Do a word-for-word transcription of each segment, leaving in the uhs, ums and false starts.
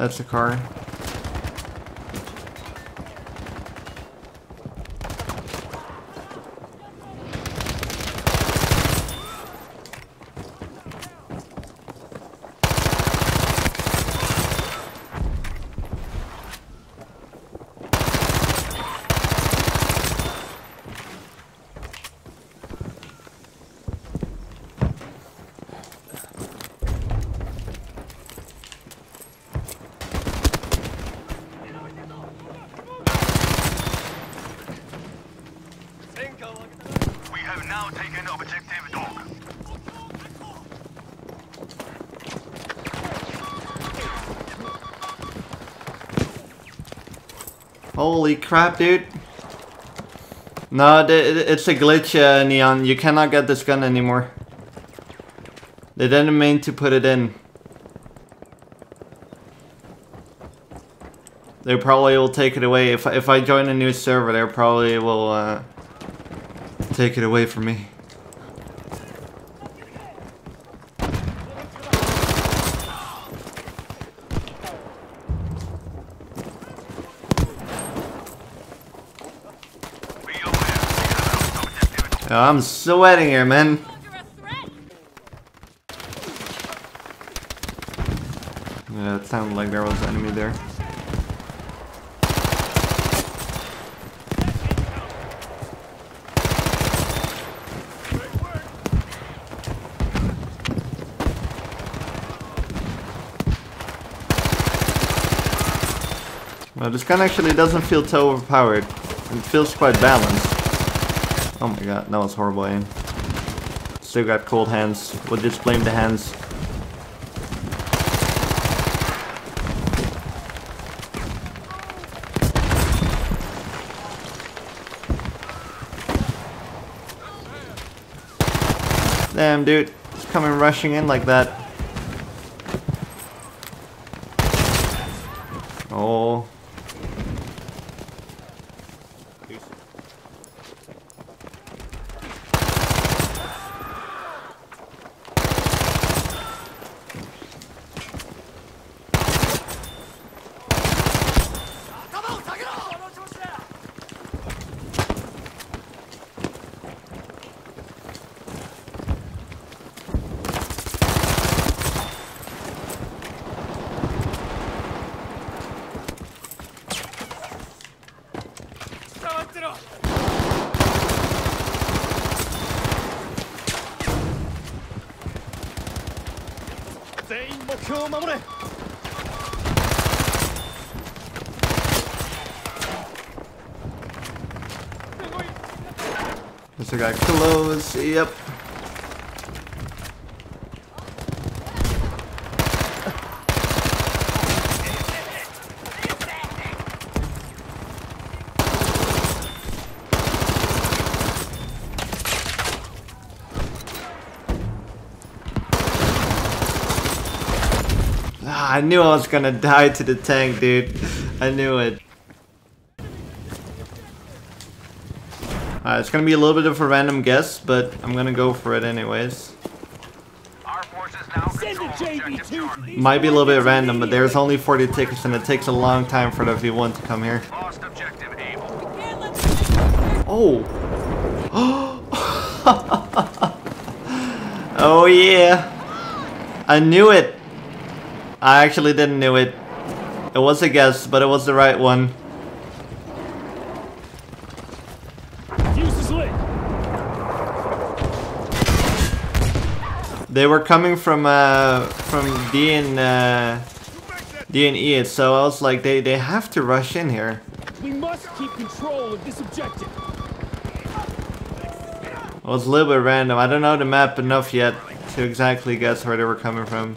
That's the car. Holy crap, dude. No, it's a glitch, uh, Neon. You cannot get this gun anymore. They didn't mean to put it in. They probably will take it away. If, if I join a new server, they probably will uh, take it away from me. Oh, I'm sweating here, man. Yeah, it sounded like there was an enemy there. Well, this gun actually doesn't feel too overpowered. It feels quite balanced. Oh my god, that was horrible aim. Still got cold hands. We'll just blame the hands. Damn, dude. It's coming rushing in like that. Oh. This guy close, yep. I knew I was gonna die to the tank, dude. I knew it. Alright, it's gonna be a little bit of a random guess, but I'm gonna go for it anyways. Our forces now might be a little bit random, but there's only forty tickets and it takes a long time for the V one to come here. Lost objective able. Oh! Oh yeah! I knew it! I actually didn't knew it. It was a guess, but it was the right one. They were coming from uh, from D and uh, D and E, so I was like, they they have to rush in here. We must keep control of this objective. It was a little bit random. I don't know the map enough yet to exactly guess where they were coming from.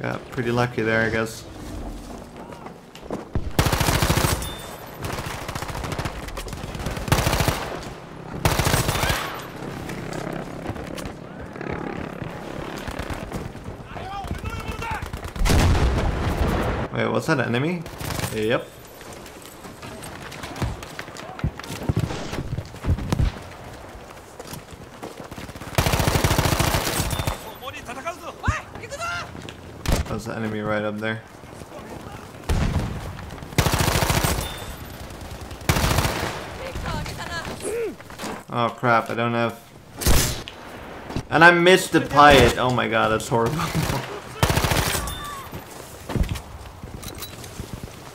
Yeah, pretty lucky there, I guess. Wait, what's that, an enemy? Yep. There's an enemy right up there. Oh crap, I don't have... And I missed the pilot. Oh my god, that's horrible.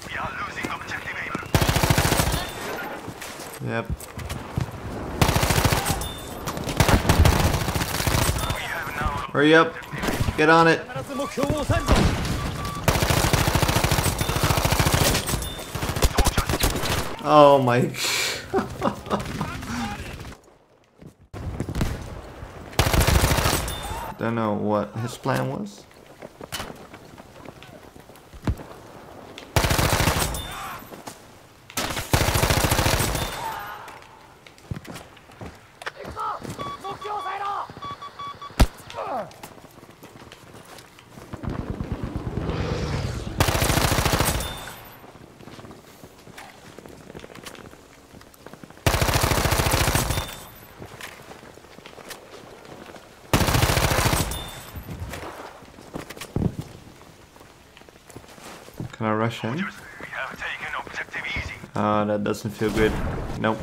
We are losing objective aim. Yep. We have now... Hurry up. Get on it. Oh my god. I don't know what his plan was. Can I rush in? Ah, uh, that doesn't feel good. Nope.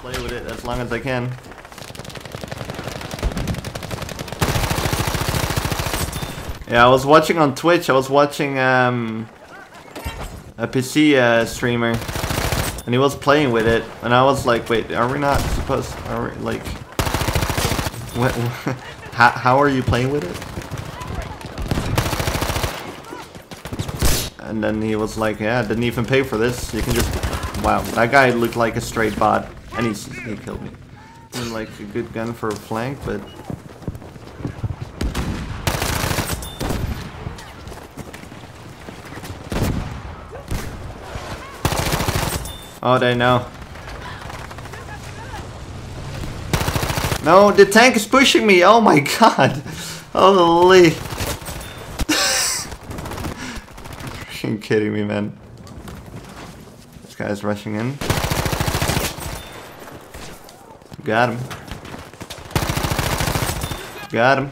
Play with it as long as I can. Yeah, I was watching on Twitch. I was watching um, a P C uh, streamer, and he was playing with it. And I was like, "Wait, are we not supposed? Are we like? What? how, how are you playing with it?" And then he was like, "Yeah, I didn't even pay for this. You can just." Wow, that guy looked like a straight bot. And he's, he killed me. Seemed like a good gun for a flank, but... Oh, they know. No, the tank is pushing me! Oh my god! Holy... You're kidding me, man. This guy's rushing in. Got him. Got him.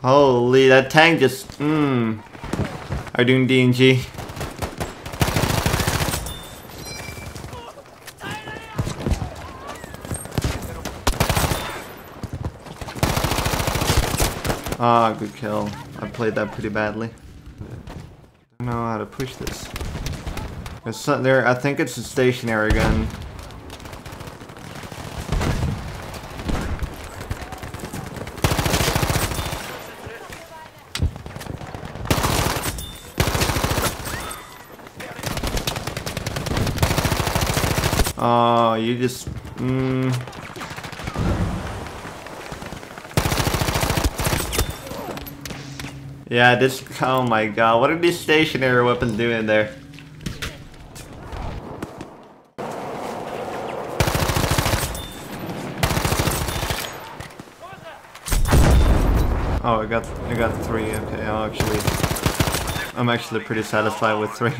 Holy, that tank just, mmm. Are doing D N G. Ah, oh, good kill. I played that pretty badly. I don't know how to push this. There's some, there, I think it's a stationary gun. Oh, you just... Mm. Yeah, this, oh my god, what are these stationary weapons doing there? Oh, I got, I got three, okay, I'll actually, I'm actually pretty satisfied with three.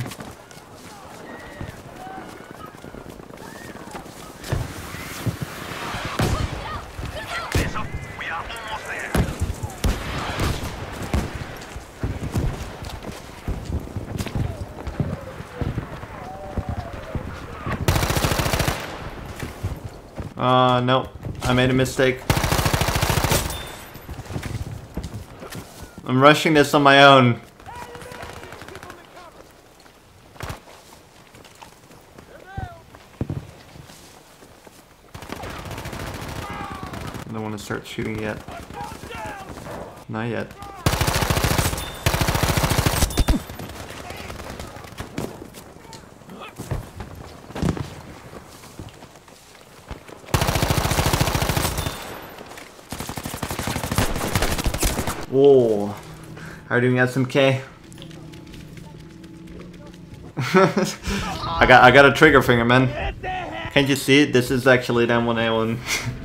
Uh, no, I made a mistake. I'm rushing this on my own. I don't want to start shooting yet. Not yet. Oh, how are we doing, S M K? I got I got a trigger finger, man. Can't you see it? This is actually an M one A one.